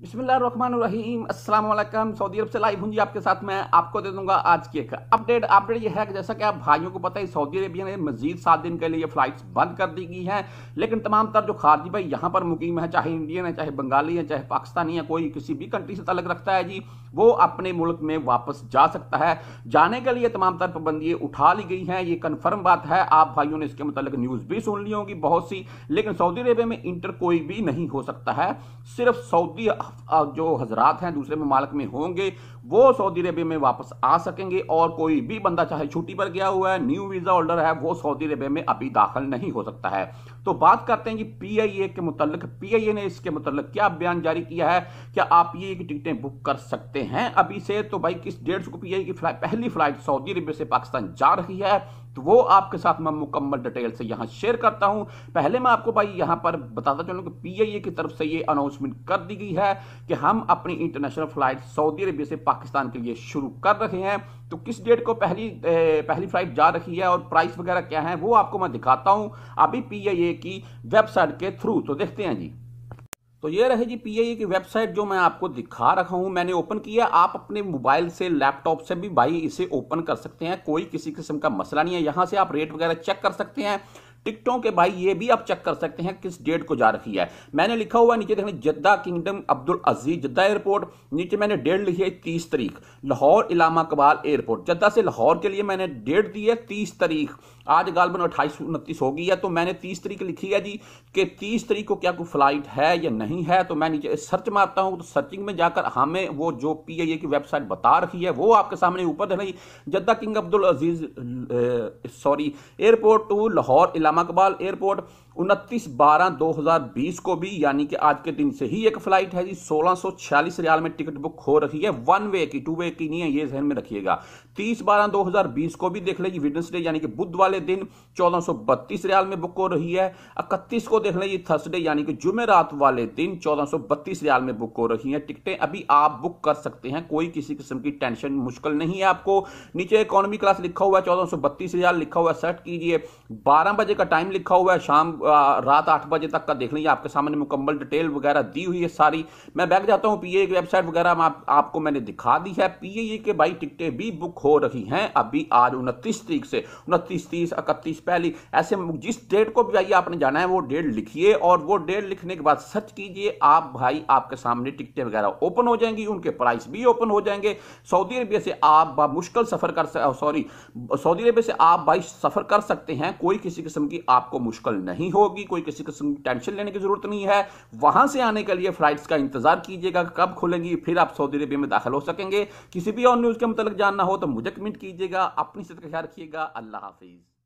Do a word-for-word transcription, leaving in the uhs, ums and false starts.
बिस्मिल्लाहिर्रहमानिर्रहीम अस्सलाम वालेकुम। सऊदी अरब से लाइव हूँ जी आपके साथ। मैं आपको दे दूंगा आज की एक अपडेट। अपडेट यह है कि जैसा कि आप भाइयों को पता है, सऊदी अरेबिया ने मजीद सात दिन के लिए फ्लाइट्स बंद कर दी गई हैं, लेकिन तमाम तर जो खारजी भाई यहाँ पर मुकीम है, चाहे इंडियन है, चाहे बंगाली है, चाहे पाकिस्तानी है, कोई किसी भी कंट्री से तलक रखता है जी, वो अपने मुल्क में वापस जा सकता है। जाने के लिए तमाम तर पाबंदियाँ उठा ली गई हैं, ये कन्फर्म बात है। आप भाइयों ने इसके मतलब न्यूज़ भी सुन ली होगी बहुत सी, लेकिन सऊदी अरेबिया में इंटर कोई भी नहीं हो सकता है। सिर्फ सऊदी जो हजरात हैं दूसरे ममालिक में होंगे वो सऊदी अरेबिया में वापस आ सकेंगे, और कोई भी बंदा चाहे छुट्टी पर गया हुआ है, न्यू वीज़ा होल्डर है, वो सऊदी अरेबिया में अभी दाखिल नहीं हो सकता है। तो बात करते हैं कि पी आई ए के मुतल्लिक, पी आई ए ने इसके मुतल्लिक क्या बयान जारी किया है। क्या आप ये कि टिकटें बुक कर सकते हैं अभी से? तो भाई किस डेट को पी आई ए की फ्लाइट, पहली फ्लाइट सऊदी अरेबिया से पाकिस्तान जा रही है, तो वो आपके साथ मैं मुकम्मल डिटेल से यहाँ शेयर करता हूँ। पहले मैं आपको भाई यहाँ पर बताता चलूँ कि पी आई ए की तरफ से ये अनाउंसमेंट कर दी गई है कि हम अपनी इंटरनेशनल फ्लाइट सऊदी अरेबिया से पाकिस्तान के लिए शुरू कर रहे हैं। तो किस डेट को पहली ए, पहली फ्लाइट जा रही है और प्राइस वगैरह क्या है वो आपको मैं दिखाता हूँ अभी पी आई ए की वेबसाइट के थ्रू। तो देखते हैं जी। तो ये रहे जी पी आई ए की वेबसाइट जो मैं आपको दिखा रखा हूँ, मैंने ओपन किया। आप अपने मोबाइल से, लैपटॉप से भी भाई इसे ओपन कर सकते हैं, कोई किसी किस्म का मसला नहीं है। यहाँ से आप रेट वगैरह चेक कर सकते हैं टिकटों के, भाई ये भी आप चेक कर सकते हैं किस डेट को जा रही है। मैंने लिखा हुआ नीचे देखने Jeddah kingdom Abdul Aziz Jeddah airport, नीचे मैंने डेट लिखी है तीस तारीख। लाहौर इलामा कबाल एयरपोर्ट, जद्दा से लाहौर के लिए मैंने डेट दी है तीस तारीख। आज गालबन अट्ठाईस उनतीस होगी है, तो मैंने तीस तारीख लिखी है जी कि तीस तारीख को क्या कोई फ्लाइट है या नहीं है। तो मैं नीचे सर्च मारता हूँ, तो सर्चिंग में जाकर हमें वो जो पी आई ए की वेबसाइट बता रही है वो आपके सामने ऊपर दिखाई, Jeddah king Abdul Aziz sorry airport to Lahore Allama Iqbal airport उनतीस बारह दो हज़ार बीस को भी, यानी कि आज के दिन से ही एक फ्लाइट है जी सोलह सौ छियालीस रियाल में टिकट बुक हो रही है। वन वे की, टू वे की नहीं है, ये जहन में रखिएगा। तीस बारह दो हज़ार बीस को भी देख लीजिए वेडनेसडे यानी कि बुध वाले दिन चौदह सौ बत्तीस रियाल में बुक हो रही है। इकतीस को देख लीजिए थर्सडे यानी कि जुमे रात वाले दिन चौदह सौ बत्तीस रियाल में बुक हो रही है। टिकटें अभी आप बुक कर सकते हैं, कोई किसी किस्म की टेंशन मुश्किल नहीं है आपको। नीचे इकोनॉमी क्लास लिखा हुआ है चौदह सौ बत्तीस रियाल लिखा हुआ है, सर्च कीजिए। बारह बजे का टाइम लिखा हुआ है, शाम रात आठ बजे तक का देख लीजिए। आपके सामने मुकम्मल डिटेल वगैरह दी हुई है सारी। मैं बैठ जाता हूँ, पी आई ए की वेबसाइट वगैरह आप, आपको मैंने दिखा दी है। पी आई ए के भाई टिकटें भी बुक हो रही हैं अभी आज उनतीस तारीख से, उनतीस तीस इकतीस पहली, ऐसे जिस डेट को भी भाई आपने जाना है वो डेट लिखिए, और वो डेट लिखने के बाद सर्च कीजिए। आप भाई आपके सामने टिकटें वगैरह ओपन हो जाएंगी, उनके प्राइस भी ओपन हो जाएंगे। सऊदी अरेबिया से आप मुश्किल सफर कर सॉरी सऊदी अरेबिया से आप भाई सफर कर सकते हैं, कोई किसी किस्म की आपको मुश्किल नहीं होगी, कोई किसी किस्म की टेंशन लेने की जरूरत नहीं है। वहां से आने के लिए फ्लाइट्स का इंतजार कीजिएगा कब खुलेंगी, फिर आप सऊदी अरेबिया में दाखिल हो सकेंगे। किसी भी और न्यूज़ के मुताबिक जानना हो तो मुझे कमेंट कीजिएगा। अपनी सेहत का ख्याल रखिएगा। अल्लाह हाफिज।